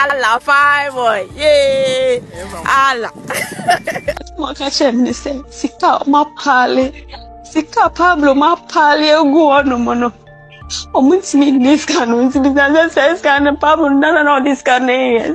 Allah, five boy, yay, Allah. Moi, quand je me disais, si quand ma parle, si quand Pablo ma parle, on goûte nos monos. On me dit this can, on me dit that can, Pablo, non, this can,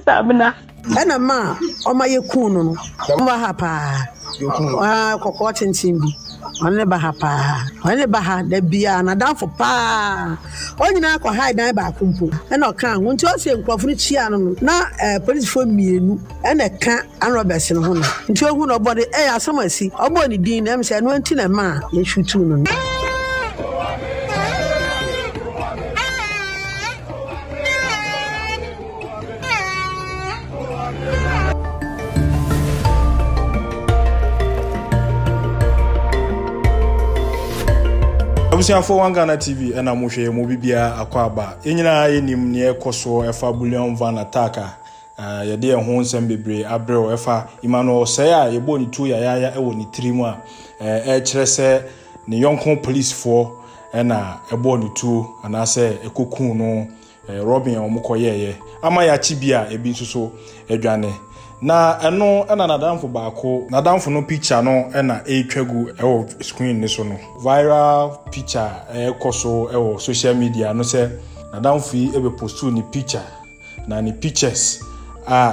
Sabina. Ana ma, on m'a yekuno, on va hapa, on cocotte en timbi. Only Bahapa, only Baha, the Bia, and down for Pa. Only now, hide down by Kumpo, and I can't. Won't you say, Quafriciano, not a police for me, and a cat and robbers in Honor. Until you know about the air, someone see, or body dean, and said, went in a man, you should tune. For One Ghana TV and Amushe Mobibia Aquaba. Inina Nim near Koso, Efa Bullion Van Attacker, your dear Hons and Bibre, Abreu, Efa, Emmanuel Saya, your bony 2 year, only 3 months, Etresse, the young home police 4, and a bony 2, and I say a cocoon, Robin or Mokoye, Amaya Chibia, a binsuso, a granny. Na ano ana nadamfo baako nadamfo no picture no na etwagu ewo screen ni so no viral picture koso ewo social media no se nadamfo yi ebe postu ni picture na ni pictures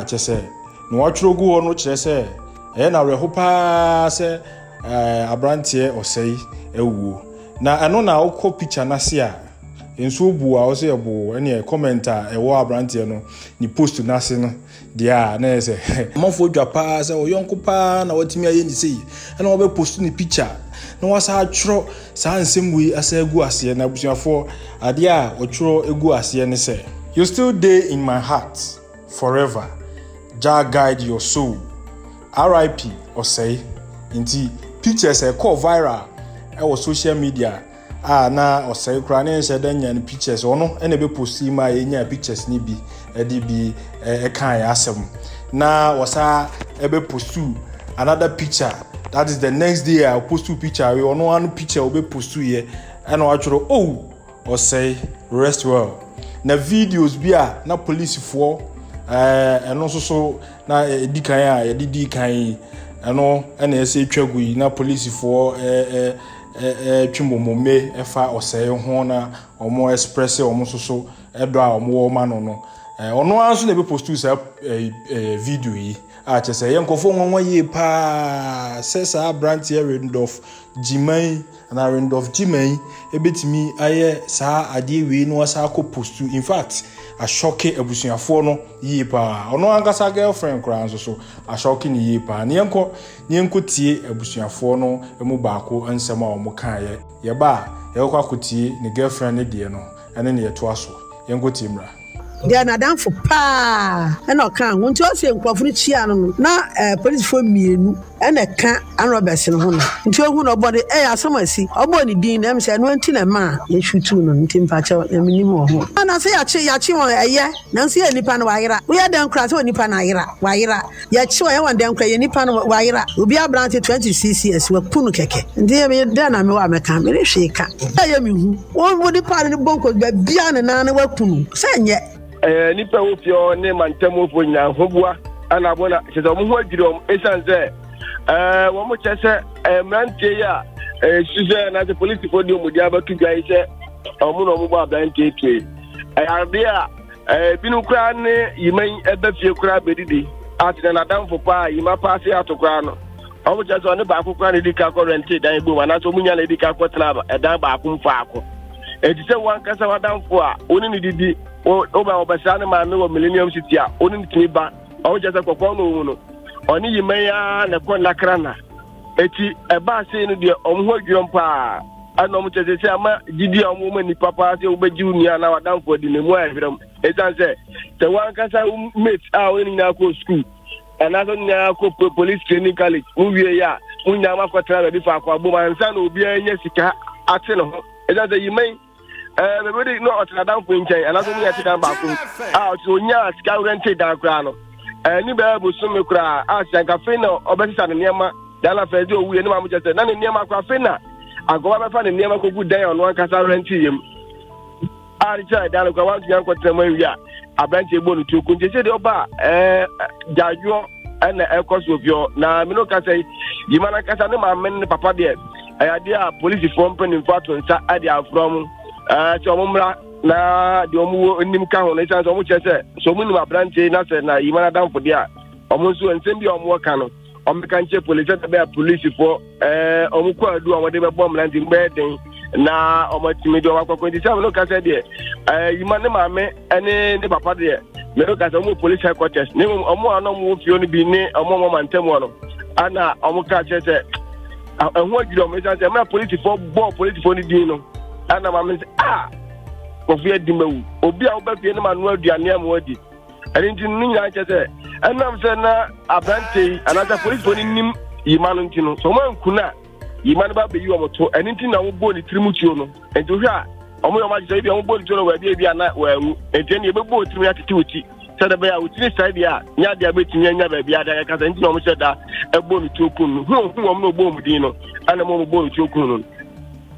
chese no watwrogu ono chese na rehopa se abrantie osei ewuo na ano na okọ picture na se a enso bua o se ebo ene commenter ewo abrantie no ni postu na se no dia na se mofo dwapa se oyonko pa na watimi aye ni sei na obe post ni picture na wasa atro sa ansemwi asa egu ase na busuafo ade a otro egu ase ne se you still day in my heart forever ja guide your soul RIP Osei inti pictures e call viral e wo social media na Osei kra ne se danya ni pictures ono ene be post ma enya pictures ni bi edibi kan asem na wasa ebe postu another picture that is the next day I post two picture we ono anu picture obe postu ye and watchro oh Osei rest well na videos bia na police for and also so na di kan ya di kan ano and ese twagu na police for twimomome efa Osei ho na omo express omo so edo a omo manu no ono anso na be postu sa video yi a che se yenkofo nwanwa ye pa se sa branch here Randolph Jimai na Randolph Jimai ebetimi aye sa ade we no sa ko postu in fact a shock ebusuafo no ye pa ono anga sa girlfriend kra anso so a shock ni ye pa ne yenko tie ebusuafo no emu baako ansema omo kan ye ye ba ye kwa kotie ne girlfriend ne de no ene ne ye to aso yenko timra dia na dan for pa na kan won ti o se nkwafo ni chia no na police for mienu na ka an robbers no ho no nti o hu no body asamasi oboni din na me se no anti na ma ye hwutu no nti mpa cha na minim wo ho na se ya chi won eye na se ya nipa no wayira wo ya dan kra se nipa na ayira wayira ya chi won ya wan dan kra ye nipa no wayira obi abrante 26 years wa punu keke nti me dan na me wa me ka me re hwe ka ya me hu wo di pa ni bonko ba bia na na wa punu se nye nipa wo pio ne mantamo fo nya hobua ana bona se do mo ho adiro esanze wo mo chese mrantie ya suze na the police podium mu dia ba tugwai se omo no mo ba blanket twe arde a binu kra ne yiman ebafie kra bedidi atena na danfo pa yima pa se atokra no omo chese one ba akokra ne dika korente dan bo wana so munya ne dika kotna ba dan ba akomfa akọ edise wan kasa wadanfo a oni ne didi obasa na ma no Millennium City a oni teba o jasa kokon no no oni yimaya na kon lakrana eti eba se no de omho adwom pa anom tete se ama gidi omo mani papa se obeji unia na wadanfo di nemu ahwrem etan se te wan kasa mate a oni na ko school ana so na ko police training college uwie ya unya ma kwatra na difa kwa bo man sa na obi anya sika ate no etan se yimai everybody know what I done for him, and I don't need to come back. Out so yes, guaranteed that crown. Any babu sumo cry, as a cafeno, or better than Yama, Dalla Fedo, we know just none in Yama Crafina. I go up and Yama could go down on one castle and see him. Aricha Daluka was young for Tamaria. A branch of Bonu to Kunjay Oba, Jajo, and the course of your Naminoka say, Yimana Casanema, men Papa dear. I idea police company in Fatun, idea from Chomra, Na, Domu, Nimka, and Chance, which I said, so many of branch in us and Yimana down for dear. Almost and send you on work canoe. On the country, police about police for Omuka do whatever bomb landing bedding. Na omatimi do akwa kwenti sa no kasa de yimane maame ene ne papa de me no kasa mo police headquarters ne omo ano mo fio no bi ne omo mantem wono ana omo ka chese ehun agiro me sa se ma police for bo police for ni bi no ana maame se ah ko fie dimawu obi a wo ba fie ne ma no aduane am wadi ene ntin nya chese ana mse na abante another police for ni nim yimane ntino so ma nkuna Iman ba be you about to anything I will go to Trimutuno and to her. Omo Major, I'm born to where they are not well, and then you will go to Ratitu. Sadabia, which is idea, Nadia Bettina, baby, I can't know that a bone to Kun, no bone, Dino, and a mobile bone to Kun.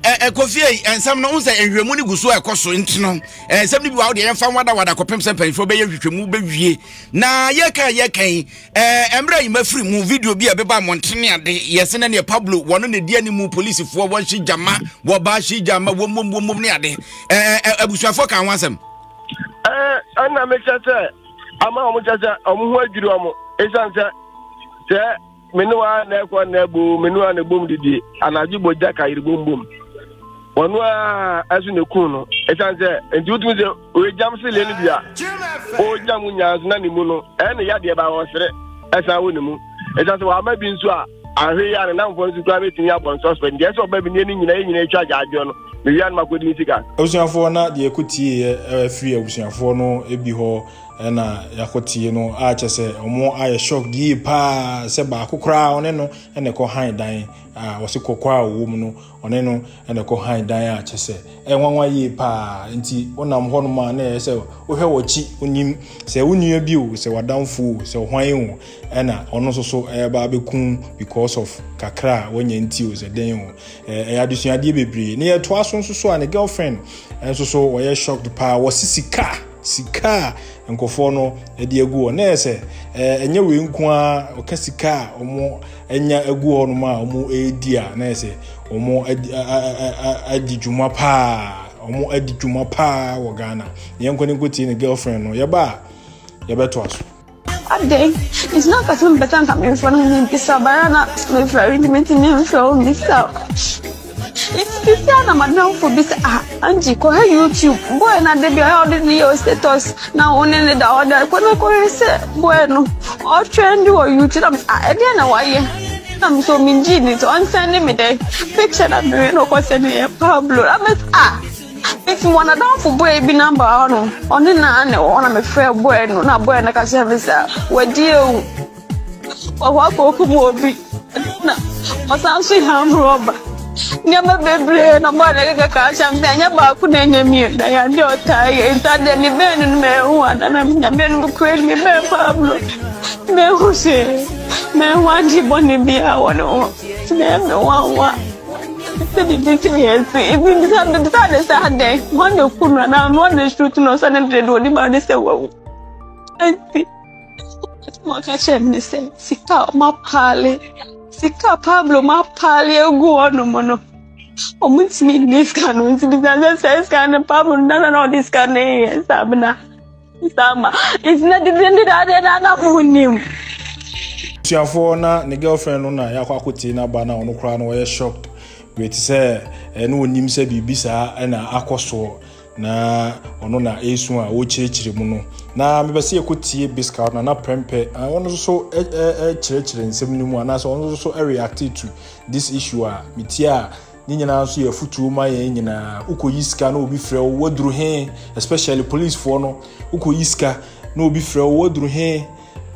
A coffee and some nonsense and your money goes so across Intino, and somebody out there found what I want to compensate and pay for baby to move baby. Now, Yaka, Embra, you may free move video be a baby Montina, yes, and a Pablo, one of the Dianimu police for what she jama, Wabashi jama, woman near the Abushafok and was him. And I make that I'm almost as a word, you know, it's answer. Menua, Nakwa Nebu, Menua, the boom did, and I do what Jacka, you boom boom. One as in the Kuno, it answer, and due to the Jamsil Libya, old Jamunas, Nanimuno, and the Yadia Bawas, as I would move. As I may be in Swa, I hear an announcement to climb it in Japan suspend. Yes, or maybe nearing in charge, I don't. The Yan Makudinica. Ocean for not the Equity, free ocean for no, Ebiho, and Yakotino, Archese, or more I shock ye pa, Sebaco crown, and a cohine dying, was a coqua woman, on eno, and a cohine dying Archese, and 1 way pa, and tea, one am one man, so, oh, how cheap, when you say, when you abuse, so a down fool, so why you, and on also so a barbicoon because of Kakra when you in tears a day, a addition, a debris near twice on so and a girlfriend, and so were shocked pa, was sika, sika. Nkofono ediagu o na ese enye we nku a okasika omo enya agu ho no ma omo edia na ese omo adi juma pa wo Ghana yenko ne goti ne girlfriend no ye ba to aso adey it's not that I'm better than my friend in Kisabana my friend in so mixed up it's this na madam for this anji ko ha YouTube boy na dey be all this your status now one in the order ko na ko se boy no all trend or YouTube I dey na why I'm so minjin it on sending me the picture that me no ko send me Pablo I'm if you wanna down for boy be number on the na na on my fair boy no na boy na ka se me say we deal o wa ko ku mo bi na o san si ham roba Never be no more like a cash and then about could name you. They are your tie, and then the men and men one, and I'm the men who create me, men Pablo. Men who say, men want you want to be our own. Men want to be serious. If we decide to Saturday, one of whom ran out, one is true to no son and dread only by the same. I think what I said, sit out my pally. Sika Pablo ma pali egu ono mono. Omunti mi this can unti bizaza says can Pablo na this can eh sabna. Sama. It's not the end that na na munim. Chiafo na ne girlfriend na yakwa kwoti na ba na ono kra na we shocked. We say eno onim say bibisa na akoso na ono na esu a wo chirechire mu no. Na mebese yekotie biscuit na prempe ono so chirechire nsem ni mu ana so ono so react to this issue a mitia ni nyina so ye futu ma ye nyina ukoyi sika na obi frɛ wo duru he especially police for no ukoyi sika na obi frɛ wo duru he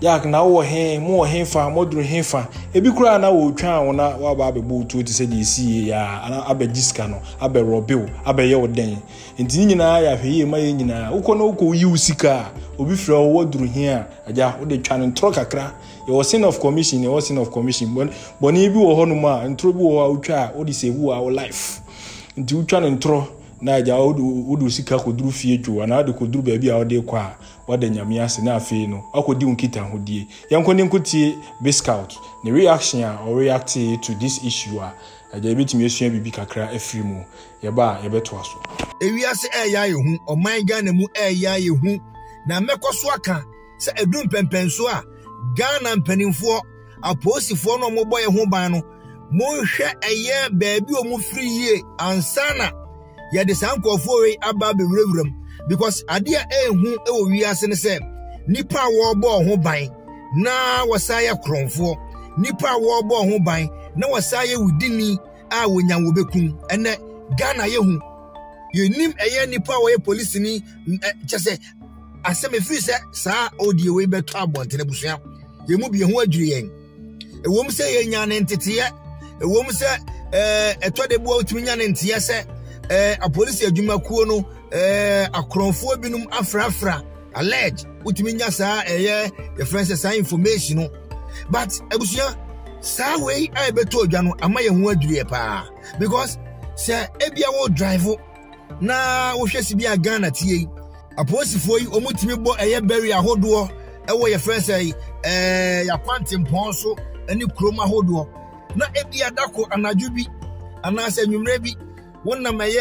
yak na wo he mo he fa mo duru he fa ebi kura na wo twan wo na wa ba be bo tu ti se de si ya ana abegi sika no abe robil abe ye wo den ntini nyina ya hwe ye ma ye nyina wo ko no ko yi usika obi frɛ wo duru he a aja wo de twan ntro kakra ye wo sin of commission ye wo sin of commission boni bi wo ho no ma ntro bi wo a wo twa wo de se wu a wo life nti wo twan ntro na ja odu sika kodru fie dwo na ade kodru ba bia ode kwa wode nyame ase na afi no akodi unkita hodie yankoni nkutie biscout the reaction or react to this issue aja bitimi esua bibi kakra afiri mu ye ba ye beto aso ewiase eya yehu oman Ghana mu eya yehu na mekoso aka se edum pempenso a Ghana mpanimfo aposifo no moboye ho ban no monhwe eye baabi omufri ye ansana ya de sankofo we aba be wrewrem because ade a ehu e wo wiase ne se nipa wo bo ho ban na wasaye kronfo nipa wo bo ho ban na wasaye wudini a wonya wo bekum ene Ghana yehu yenim eye nipa wo ye police ni chese aseme firi se saa odie we beto abonte ne busua ye mu bi ho adwiri yen ewom se ye nya ne ntete ewom se etode bua otumi nya ne ntete se a police adwuma kuo no akronfo binum afrafra alleged utimi nya saa eye the friends say information no but ebusia saa we I beto odwa no amaye ho adwiri e pa because se ebia wo drive na wo hwese bia Ghana tie aposifo yi omutimi bo eye barrier hodo ewo ye friends say yakwantempo so ani kroma hodo na ebia dako anadwo bi anase nwumre bi wonna maye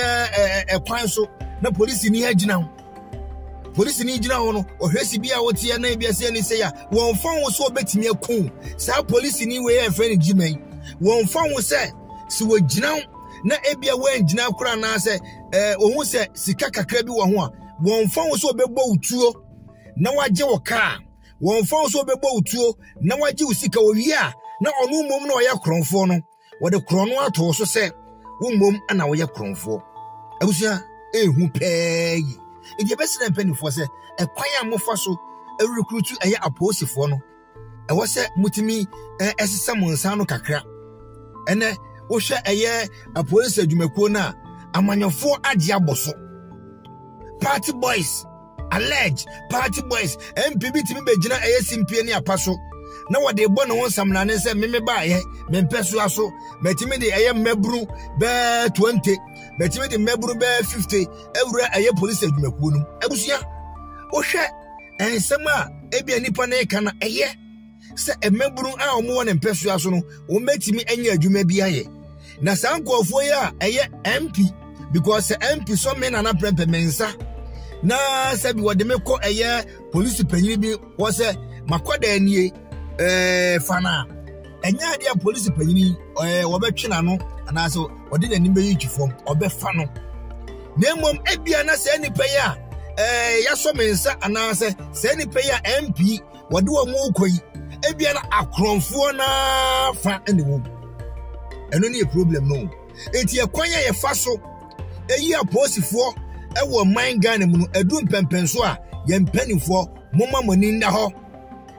kwan so na police ni agina police ni agina ho no ohwesi bia wotie na ebia se ni se ya won fon wo so obetimi akun sa police ni we e friend gimei won fon wo se si wo gina na ebia we agina kura na se ohun se sika kakra bi wo ho a won fon wo so obegbo utuo na waje wo ka won fon so bebo utuo na waji usika owi a na onu mom na oye kronfo no wo de krono ato so se wo mom ana oye kronfo abusia ehu pee yi eje besena mpanifo se ekwan amofa so recruit eye aposifo no ewo se mutimi esesa monsa no kakra ene wo hwe eye apolisi adwumakuo na amanyofo age aboso party boys alleged party boys MPB timi begina ASMP ni apaso na wode ebo no wonsam na ne se meme baaye mempeso aso metimi de eye mebru be 20 metimi de mebru be 50 ewura eye police adwumakuo nu abusia wo hwe ensema ebia nipa na eka na eye se emebru a omo won mempeso aso no wo metimi anya adwuma bi aye na sankofo ye a eye MP because MP so men na prempe mensa na sabi wode meko eye police panyiri bi wo se makoda nie fana enya ade police panyiri wo betwe na no ana so wode nani be yitwifom obefa no na mmom ebia na se ni peye a yaso mensa ana se ni peye a MP wode wo mu okoyi ebia na akronfo na fa ene wo eno ni problem no enti ekwanya ye fa so eyi aposifo ewo man Ghana mu no edum pempenso a ye mpanimfo moma moni nda ho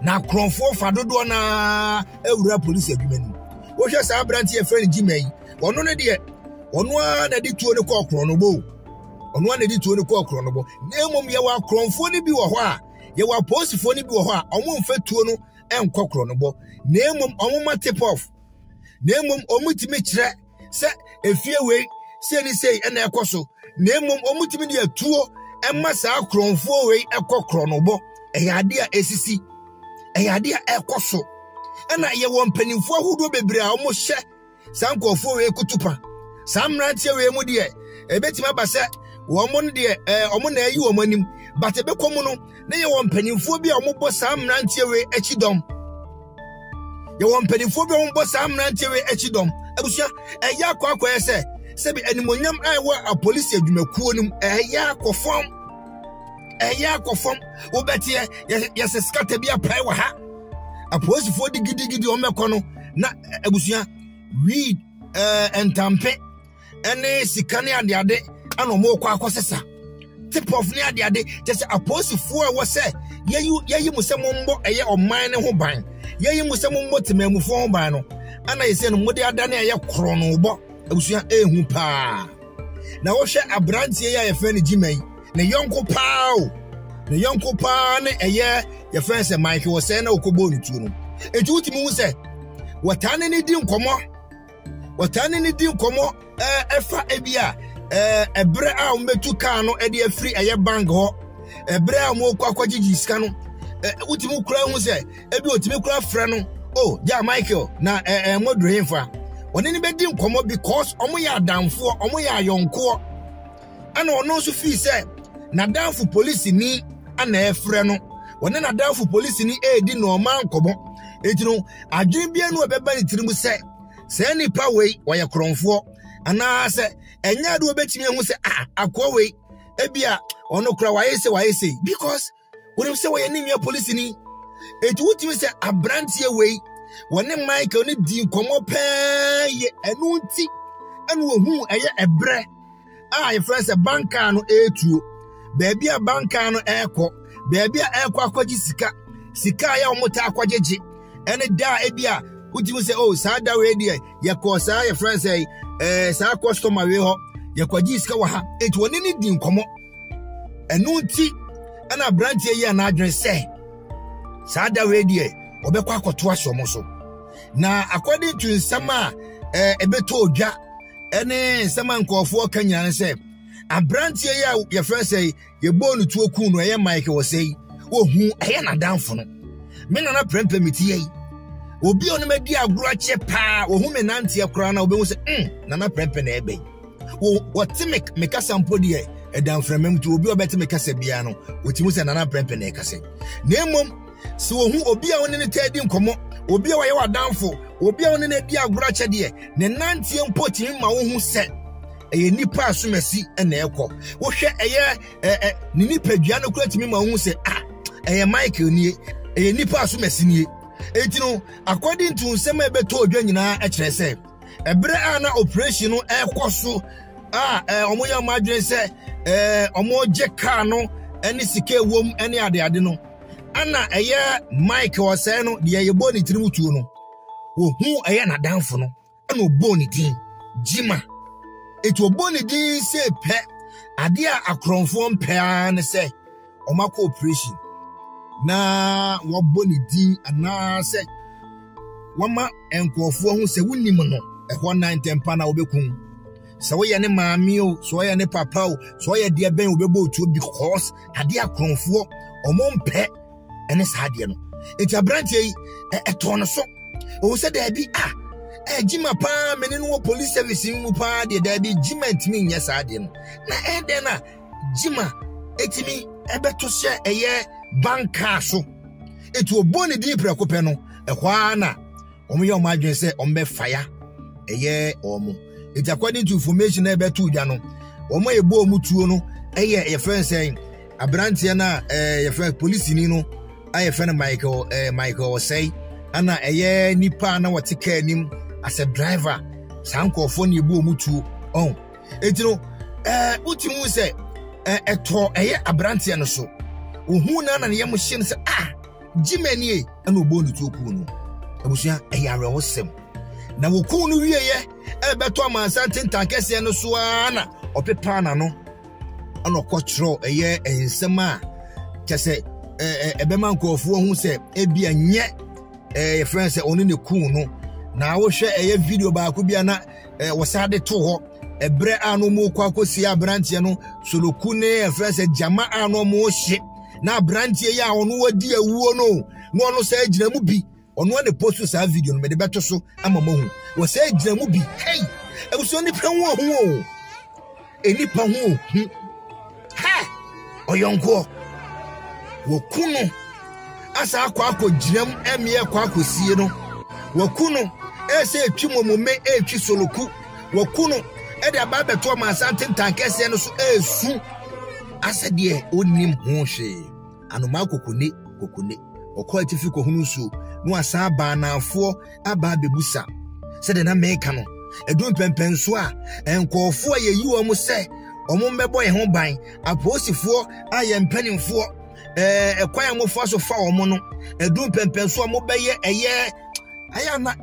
na kronfo fadodo na ewura police adwuma ni wo hwe sa brantie friend Jimmy wono ne de wono a na de tuo ne kɔ kron no bo wono a na de tuo ne kɔ kron no bo na mmom ye wa kronfo ni bi wo ho a ye wa posifo ni bi wo ho a omo mfa tuo no enkɔ kron no bo na mmom omo ma tip off na mmom omutime kyerɛ sɛ efie we se ni sei ɛna ɛkɔ so nemum omutimi de atuo emma saa kronfo we ekokro no bo eyade a esisi eyade a ekoso na ye won panimfo ahodo bebre a omo hye saa kronfo we kutupa saa mrantie we mu de ebetima basa wo mo de omo na ayi wo manim but ebekom no na ye won panimfo bi a omo bo saa mrantie we echidom ye won panimfo bi omo bo saa mrantie we echidom abusia eya kwakwa ese sebi animonyam aiwa a police adwumakuo nim eya akofom obete yese skata bia pai wa ha a police fo digidi omekɔ no na abusua read entampe ene sikane adeade ano mo kɔ akɔsesa tip of ne adeade just a police fo a wo se yeyi musemombo eye oman ne ho ban yeyi musemombo temamufo ho ban no ana yese no mode adane eye kro no bo abusia ehu pa na wo hwe abrantie ya yefe ne Jimmy ne yonko pa o ne yonko pa ne eye yefe se Mike wo se na okobo ntu no ejutimi hu se watane ne di nkomo efa ebia ebre a umetu kano edi free aye bank ho ebre a mo kwa kwa jiji sika no utimi kura hu se ebi otimi kura frɛ no oh ja Michael na modro hinfa oni ni bedi nkomo because omo ya danfo omo ya yonko ana ono so fi se na danfo police ni ana efrɛ no oni na danfo police ni edi no man kobo etinu adwen bia no ebeba ni tirimu se se ni pa wei wa ye kronfo ana se enya do obetimi hu se ah akwa wei ebia ono kura wa yese because when you say we name your police ni it would you say a brand here way when Michael ni di komo pa ye enu nti enu ohu eye ebre ah your friends a banker no etuo baby a banker no eko baby a eko akwaji sika ya omota akwajeje ene da ebia would you say oh sada we dey ye ko sa your friends say sa customer we ho ye kwaji sika wa ha it woni ni di komo enu nti and a branch here and address say sada we dey obekwa akoto asomo so na according to nsama ebeto odwa ene nsama nkofo kanyane say a branch here your friend say ye bonu tuo kun no eye Mike we say ohu eye na danfo no me na permit ye obi onu medi agro ache pa ohu me nante akra na obehu say na permit na ebe wo otimic meka sampo dey edan fremem to obi obete me kase bia no otimu se nana prempe na kase na emom se ohu obi a woni ne tadi nkomo obi a waye wadanfo obi a woni na di agora chede ne nantie mpotimi ma wo hu se eye nipa asumasi na ekọ wo hwe eye ni nipadua no kura timi ma wo hu se ah eye Michael nie eye nipa asumasi nie etinu according to nsema ebeto odwa nyina e kire se ebre ana operation no ekọ so ah omo ya madwen se omo jeka no eni sike wom eni ade no ana eye Mike o se no de ye boni tirimutuo no wo hu eye na danfo no ana oboni din jima eto oboni din se pe ade a akronfo mpea ne se omako operation na wo boni din ana se wama enkofo hu se wonim no ehwo nan tempa na obekun so we ne maami o so ye ne papa o so ye de ben obebo otuo because ade akronfo omompɛ ene saade no etia branch yi eto no so o se da bi ah jima pa meni no police service mu pa de da bi jima ntimi nya saade no na eden na jima etimi ebeto hye eye banka so etu oboni di prekopɛ no ehwa na omo ye omo adwen se ombe fire eye omo. It's according to information ebetu jano. Omo ebo omutuo no eye your friend saying a branch na your friend police ni no aye friend Michael say ana eye nipa na wote ka nim as a driver sankofo na ebo omutuo on etino utimu say eto eye a branch no so ohu na ye mo hye no say ah jimani e na obo onutuo ku no abusia eye arewo sem na woku no wieye ebeto amansantin tankese no so ana opepa na no ana okotro eye ensema kese ebema nkofu ohu se ebia nye friend se oni ne ku no na wo hwe eye video ba ko bia na wosade to ho ebre ano mu kwa kosi abrantie no soloku ne friend se jama ano mu hye na abrantie ya ono wadi awuo no no no se agina mu bi onu ane postu sa video no me de beto so amamohu wo se agina mu bi hey ebuso ni pran wo ho eni pa ho ha oyonko wo kuno asa akwa akogiram emie akwa akosie no wo kuno ese etwi momume etwi soloku wo kuno e de aba beto ma santen tankese no so esu asa de onim ho hwe anoma kokone okwati fiko hunu so no asa ba naafo aba bebusa se de na meka no edun pempenso a enkofo ye yiwo mu se omo mebo ye ho ban aposifo aye mpanimfo ekwan amofo so fa omo no edun pempenso omo beye eye aya na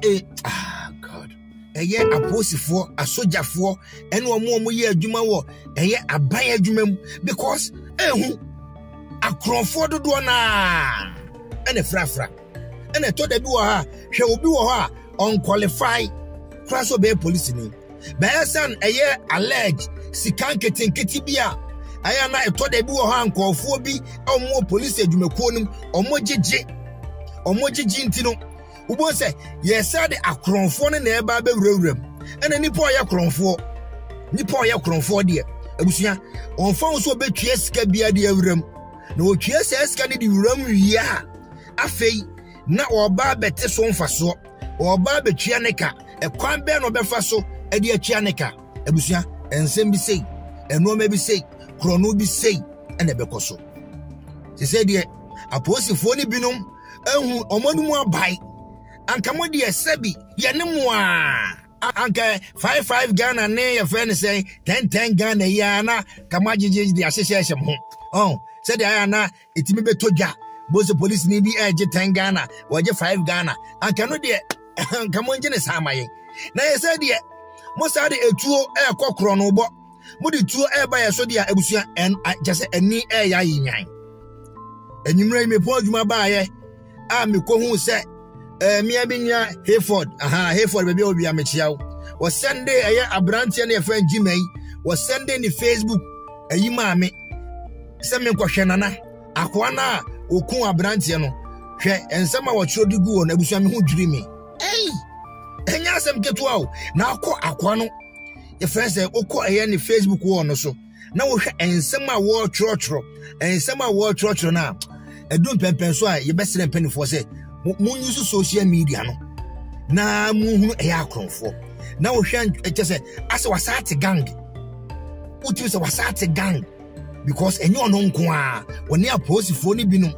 god eye aposifo asojafo ene omo ye adwuma wo eye aban adwuma mu because ehu akrofo dodo na ene frafra and I told the Bua, she will be her unqualified. Crasso Bay police name. By her son, a year alleged, sikan ketenketi bia aya na eto da bi wo ha nkofo bi omo police adwumakuo nim omo jeje ntino ubo se ye said akronfo ne na eba ba wurawuram ena nipo ye akronfo de abusuya onfa wo so betue sika bia de awuram na wo tue sika ne de wuram wie a afei na oba bete so mfaso oba betue neka ekwan be no befa so edi atue neka abusuya ensem bi sei enoma bi sei krono bi sei ene bekoso se se de aposifo ni binum ehu omanumu abai anka mo de esebi ye ne mo a anka 55 Ghana ne ye friend say 10 Ghana ya na kama jiji de asesesem ho oh se de ya na etimi betodwa bozo police ni bi eje 10 Ghana waje 5 Ghana anka no de anka mo nje ne samaye na ye se de mo sa de etuo e kokro no bo mo de tuo e ba ye so de abusuya en jese eni e ya yinyan enimre me po adwuma ba ye a me kohun se Mia binya Hayford. Hayford baby will be a machiao. Was Sunday a year a branch and a friend Jimmy. Was Sunday in the Facebook a ye mammy. Send me Koshanana. Aquana Okun Abrantiano. And some of our children go on a busham who dreamy. Hey! And yes, I'm get wow. Now call Aquano. Your friends say Oko a any Facebook one or so. Now and some are war church and some are war church now. I don't pen so you best than penny for say. Mo use social media no na mo hu e akronfo na wo hwan eche se ase wasate gang uti se wasate gang because enye ono nko a woni aposifo ni binu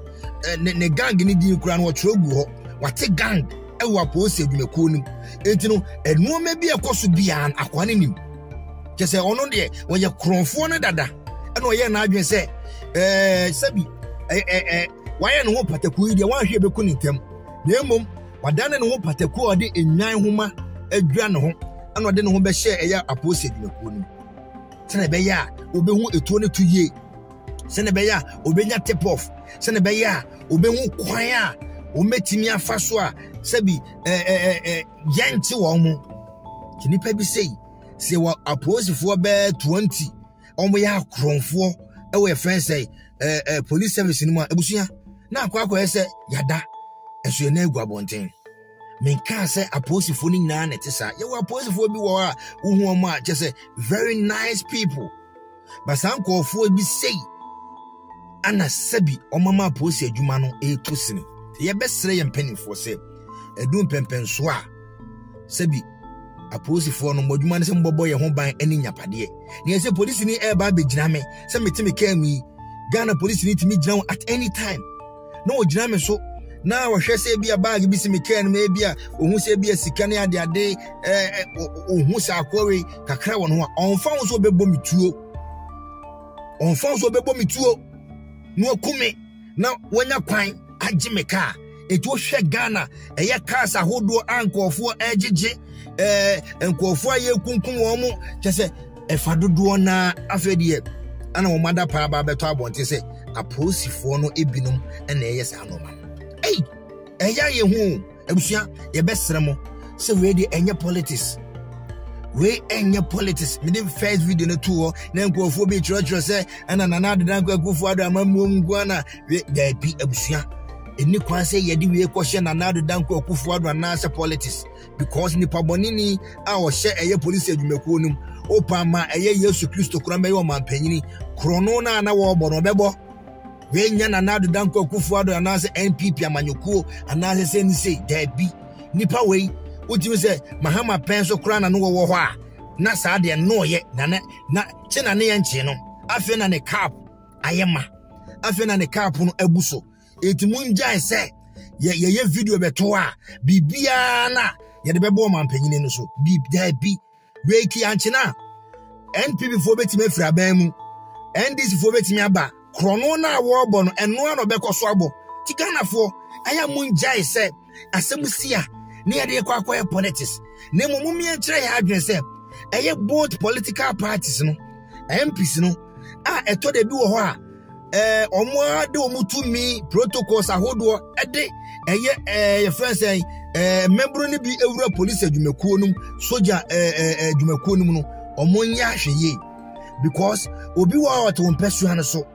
ne gang ni di kura no twegu ho wate gang e wo aposifo dwumakuo ni entino eno ma bi ekoso bia akwane nim che se ono de wo ye kronfo no dada na wo ye na adwen se sabi why no pataku dia wan hwe be ku nitam na emom wadane no pataku ode enyan homa adwa ne ho ana ode ne ho be share eya apostle dwumakuo ni sene be ya obehu etuo ne tuye sene be ya obenya tip off sene be ya obehu kwan a ometimi afa so a sabi yanti wo mu kinipa bi sei se wa apostle fo be 20 omo ya kronfo e we friend say police service ni mu abusuya na akwa ese yada esu na egwabonten men kan se aposifo ni nyina na tesa ye wa aposifo bi wo a uhu omo a je se very nice people but san ko ofo bi sei ana sabi omama aposi adwuma no e tosini ye besere ye mpenifo se edun pempen so a sabi aposifo no modwuma ne se mbobo ye ho ban ani nyapade ne se police ni e ba be gina me se metime kan mi Ghana police need to meet down at any time. No, Jame so now I shall say be a bag, be some can maybe a who say be a Sikania the day, who's our quarry, Kakrawan, who on founds will be bomb two on founds will be bomb two. No, come now when I pine at Jimeka, it was Shek Ghana, a Yakas, a hold door uncle for a JJ, and call for a Kunkum Womo, just a Faduana Afedia. Ana wo mada pa ba beto abonte se aposifo no ebinum na eye sa no ma ei eya ye hu abusuya ye besere mo se we dey enye politics we enye politics me dey first video no tuo na nkwofo bi church se ana na na dadan kwakufo adu amamu ngwana we dey bi abusuya eni kwa se ye dey we kwose na na dadan kwakufo adu na se politics because ni pabonini a wo she eye police adwumakuo num Opama eye Yesu Kristo kuramba yo mampenyini krono na na wo bono bebo we nya na nadu danko kufu ado anase NPP amanyokuo anase sense debi nipa we utimi se mahama penso kura na no wo ho a na saade no ye na chena ne ye nche no afi na ne cap ayema afi na ne cap no abuso etimu nja se ye video beto a bibia na ye de bebo mampenyini no so bi debi Weki anchina NPP for betime frabemu NDC for betime aba krono na wo bo no eno ano bekoso abo tikanafo aya munjai se asemusia ne ade kwakwa politics ne mumumi enchire ya adwen se eye both political parties no MPs no a eto de bi wo ho a omo ade omutumi protocols ahodo ade eye your friends say membro ni bi ewura police adwumakuo num soja adwumakuo num no omo nya hweye because obi wa to mpesu hanu so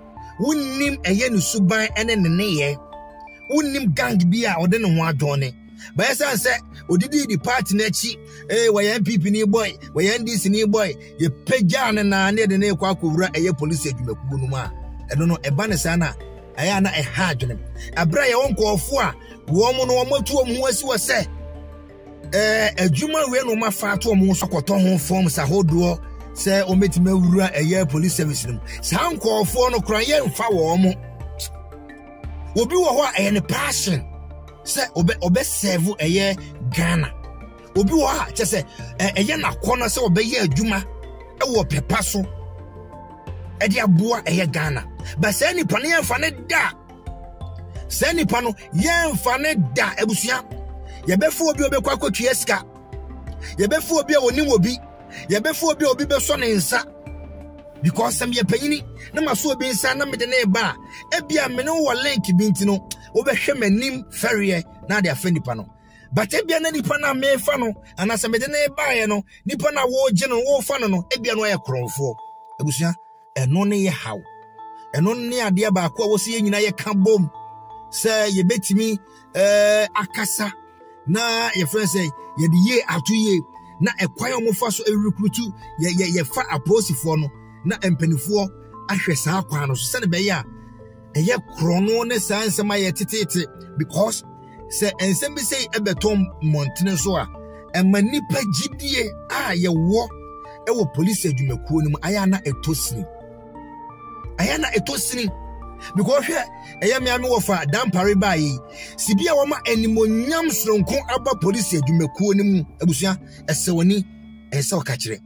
wonnim eye no suban ene neneye wonnim gang bia ode ne ho adone ba yesa se odidi di party na chi wa MPP ni boy wa NDC ni boy ye pagya na ne de ne kwa kwura eye police adumakugo no ma eno no eba ne sa na aya na eha adwene abra ye wonko ofo a wo mo no matu wo ho asi wo se adwuma we no mafa to mo sokoto ho form sa hodo say ometime wura eye police service nim sa nkofo no kran ye mfa wo mo obi wo ho a eye passion say obe serve eye Ghana obi wo ha che say eye nakona say obe ye adwuma e wo pepa so e dia boa eye Ghana but say ni pane ye mfa ne da say ni pano ye mfa ne da ebusuya ye befo obi obekwa kwatue sika ye befo obi a woni obi ye befo obi obi beso ne nsa because some ye panyini na maso obi nsa na mede ne ba e bia me no wo link bi ntino wo behwe manim ferrie na de afa nipa no but e bia na nipa na me fa no ana se mede ne ba ye no nipa na wo gye no wo fa no no e bia no ye kronfo ebusuya eno ne ye haw eno ne ade abaako a wo se ye nyina ye ka bom se ye betimi akasa na your friend say ye de ye atu ye na ekwan omfa so recruit ye fa aposifo no na empanifo ahwe saa kwan no so se ne be ya eye krono ne saa nsema ye tetete because se ensem bi say ebetom montene so a emanipa gidie a ye wo ewo police adumakuo nim aya na etosini because here eya me wo fa dampare bayi sibia wo ma animonyam sronko aba police adumakuo nim abusuya esewoni esew ka kire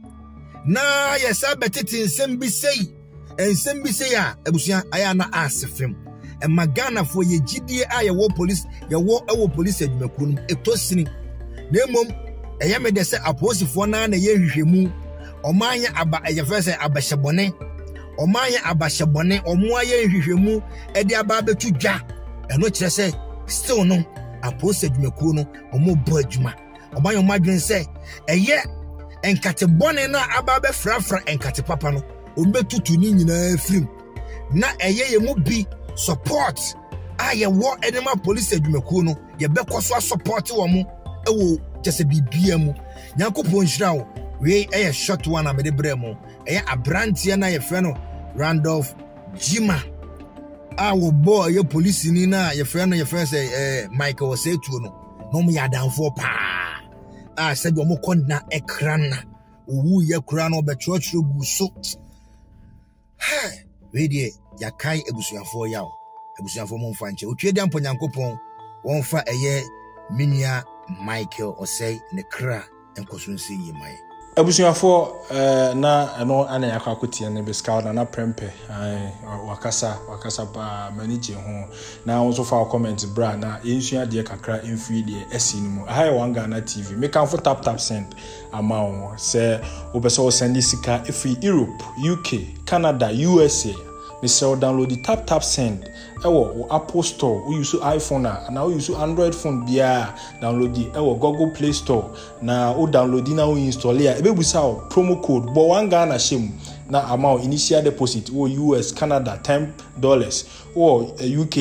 na yesa betete nsem bi sei a abusuya aya na asefem e magana fo ye gidie a ye wo police adumakuo nim etosini nemom eya me de se aposifo na ye hwehwemu omanya aba eya fe se abahyebone Omaya abashabone omuaye nhwehwemu edi aba betu dwa eno kire se still no apostle dwumakuo no omo bo adwuma oman omadwen se eye enkate bone na aba be frafra enkate papa no obetutu ni nyina frim na eye ye mu bi support aye wo enema police dwumakuo no ye bekoso support wo mu ewo kese bibia mu nyankopon nhira wo we eye short one amede brɛ mu eye abrantie na ye frɛ no Randolph Jima awo boy ye police ni na ye frɛ say Michael Osetuo no mo ya danfo pa said wo mo konna ekran na owu ye kura no betrotro gu so we die ya kai ebusuafo yawo ebusuafo mo mfa nche otwe dia mponyankopon won fa eye minia Michael Osei ne kra enkosunsi yi mai Abusuafo na ano ana yakwakotie ne biskawa na prempe wakasa ba manage ho na wonso fa comment bra na insua de kakra infui de asinimu aha One Ghana TV me kan for Taptap Send amao se obeso send sika efi Europe UK Canada USA me se download the Taptap Send ewo Apple Store we use iPhone and now use Android phone bia download the ewo Google Play Store na o download na o install ya ebebusa o promo code bo One Ghana shemu na amount initial deposit o US Canada $10 o UK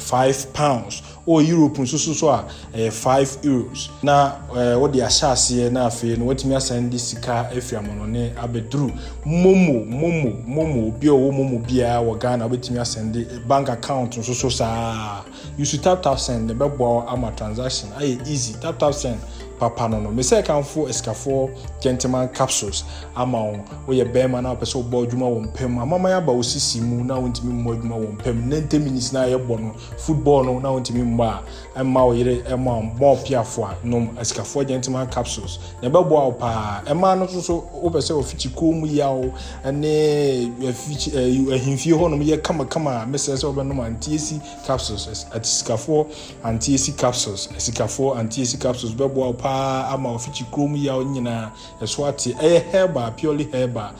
£5 o Europe so €5 na o de ashase na afi no wetimi asend this sika afiamono ne abedru momo bi o momo bia wo Ghana wetimi asend bank account so sa you should Taptap Send the bebo ama transaction aye easy Taptap Send papa no me say kan for escafo gentleman capsules ama we ye be man na person bo djuma wo pem ama ya ba osisi mu na wontimi mo djuma wo pem 90 minutes na ye bo no football no na wontimi mba ama we re ama bo piafo no escafo gentleman capsules na bebo pa ama no so wo person ofichiko mu yawo ene afichi ahimfie ho no ye kama me say so be no antiesi capsules at escafo antiesi capsules escafo antiesi capsules bebo pa ama ofichi krom ya nyina eswati herba purely herba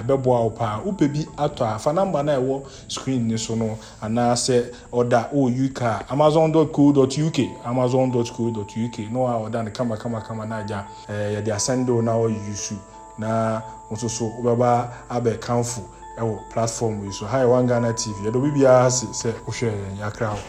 ebeboa opa upebi ato afa number na ewo screen ni so no ana se order uk amazon.co.uk amazon.co.uk no order kama na ja ya de asendo na o yusu na unsoso ubaba abe kanfu ewo platform we so hi One Ghana TV edo bibia se se wo hwe yan yakra ho.